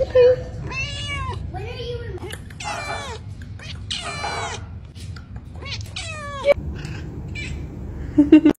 Okay. When are you in?